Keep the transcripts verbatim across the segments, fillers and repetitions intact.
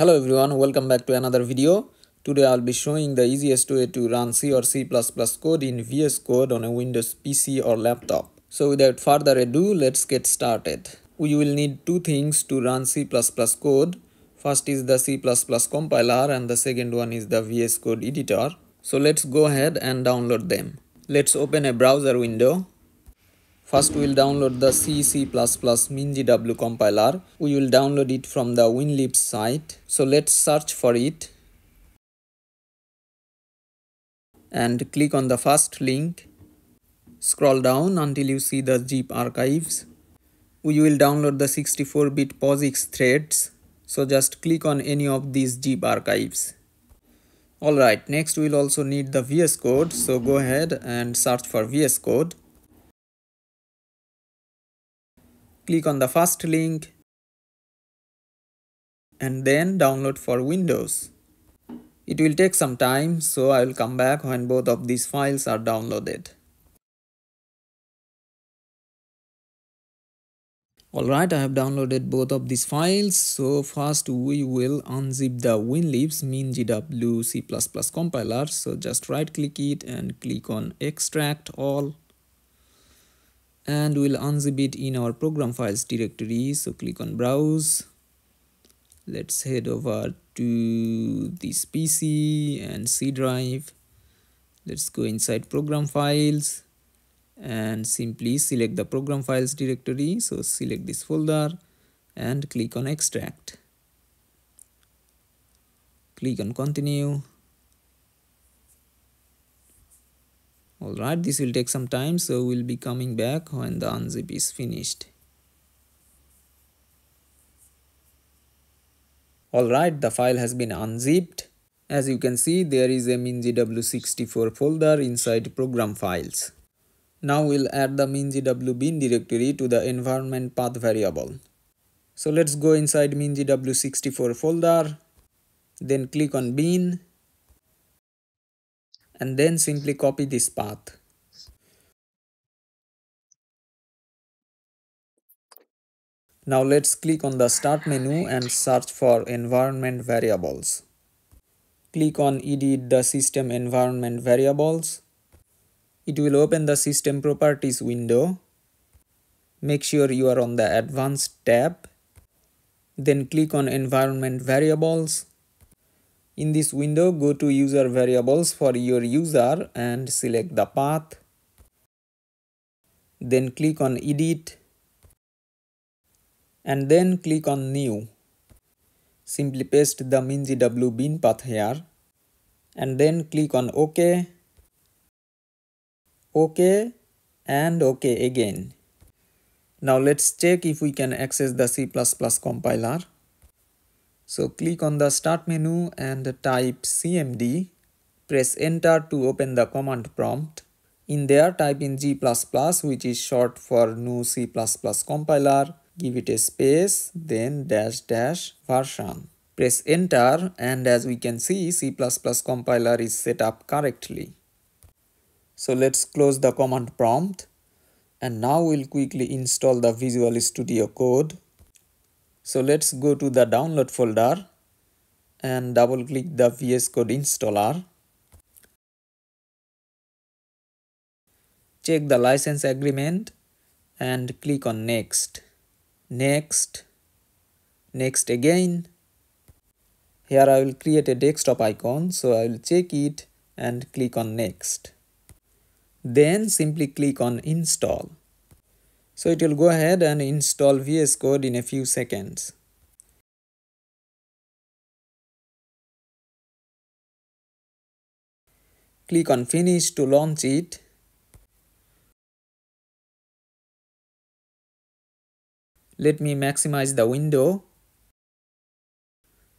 Hello everyone, welcome back to another video. Today I'll be showing the easiest way to run C or C plus plus code in V S Code on a Windows P C or laptop. So without further ado, let's get started. We will need two things to run C plus plus code. First is the C plus plus compiler and the second one is the V S Code editor. So let's go ahead and download them. Let's open a browser window. First, we will download the C C plus plus MinGW compiler. We will download it from the WinLibs site. So let's search for it. And click on the first link. Scroll down until you see the zip archives. We will download the sixty-four bit POSIX threads. So just click on any of these zip archives. Alright, next we will also need the V S Code. So go ahead and search for V S Code. Click on the first link and then download for Windows. It will take some time, so I will come back when both of these files are downloaded. Alright, I have downloaded both of these files. So first we will unzip the WinLibs MinGW C plus plus compiler. So just right click it and click on extract all. And we'll unzip it in our program files directory. So click on browse. Let's head over to this P C and C drive. Let's go inside program files and simply select the program files directory. So select this folder and click on extract. Click on continue. Alright, this will take some time, so we'll be coming back when the unzip is finished. Alright, the file has been unzipped. As you can see, there is a MinGW sixty-four folder inside program files. Now we'll add the MinGW bin directory to the environment path variable. So let's go inside MinGW sixty-four folder, then click on bin. And then simply copy this path. Now let's click on the start menu and search for environment variables. Click on edit the system environment variables. It will open the system properties window. Make sure you are on the advanced tab. Then click on environment variables. In this window, go to user variables for your user and select the path. Then click on edit. And then click on new. Simply paste the MinGW bin path here. And then click on OK. OK and OK again. Now let's check if we can access the C plus plus compiler. So click on the start menu and type C M D, press enter to open the command prompt. In there type in G plus plus, which is short for G N U C plus plus compiler, give it a space, then dash dash version. Press enter and as we can see, C plus plus compiler is set up correctly. So let's close the command prompt and now we'll quickly install the Visual Studio Code. So let's go to the download folder and double click the V S Code installer. Check the license agreement and click on next. Next. Next again. Here I will create a desktop icon, so I will check it and click on next. Then simply click on install. So it will go ahead and install V S Code in a few seconds. Click on finish to launch it. Let me maximize the window.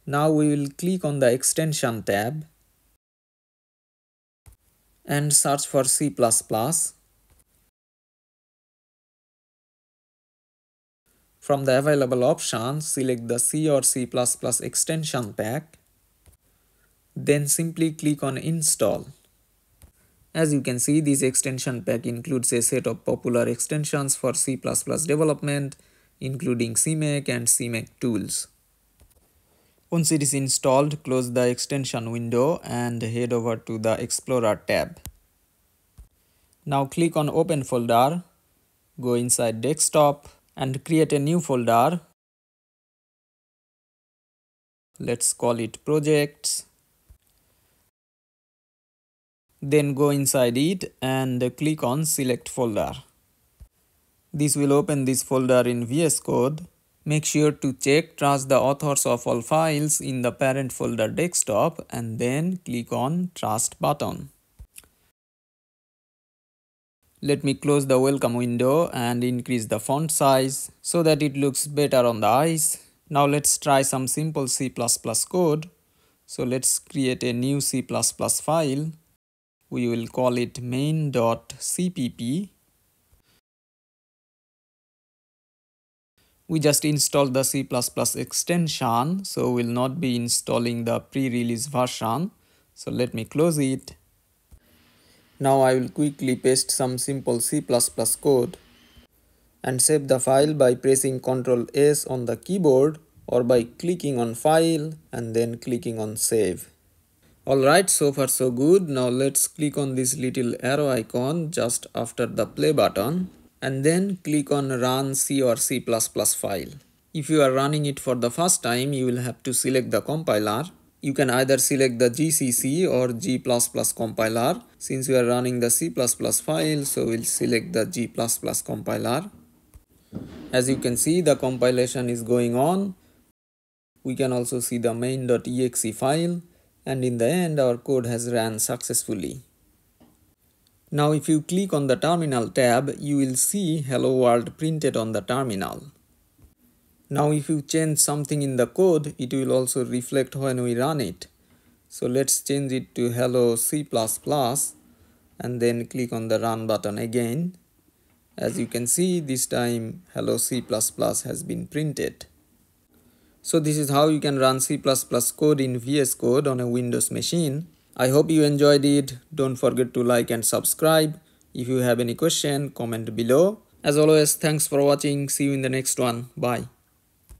Now we will click on the extension tab and search for C plus plus. From the available options, select the C or C plus plus extension pack. Then simply click on install. As you can see, this extension pack includes a set of popular extensions for C plus plus development, including CMake and CMake tools. Once it is installed, close the extension window and head over to the Explorer tab. Now click on Open Folder, go inside Desktop and create a new folder. Let's call it Projects. Then go inside it and click on Select Folder. This will open this folder in V S Code. Make sure to check Trust the authors of all files in the parent folder desktop and then click on Trust button. Let me close the welcome window and increase the font size so that it looks better on the eyes. Now let's try some simple C plus plus code. So let's create a new C plus plus file. We will call it main dot c p p. We just installed the C plus plus extension, so we'll not be installing the pre-release version. So let me close it. Now I will quickly paste some simple C plus plus code and save the file by pressing control S on the keyboard or by clicking on File and then clicking on Save. Alright, so far so good. Now let's click on this little arrow icon just after the play button. And then click on Run C or C plus plus file. If you are running it for the first time, you will have to select the compiler. You can either select the G C C or G plus plus compiler. Since we are running the C plus plus file, so we'll select the G plus plus compiler. As you can see, the compilation is going on. We can also see the main dot e x e file. And in the end, our code has ran successfully. Now if you click on the terminal tab, you will see Hello World printed on the terminal. Now if you change something in the code, it will also reflect when we run it. So let's change it to Hello C plus plus and then click on the Run button again. As you can see, this time Hello C plus plus has been printed. So this is how you can run C plus plus code in V S Code on a Windows machine. I hope you enjoyed it. Don't forget to like and subscribe. If you have any question, comment below. As always, thanks for watching. See you in the next one. Bye.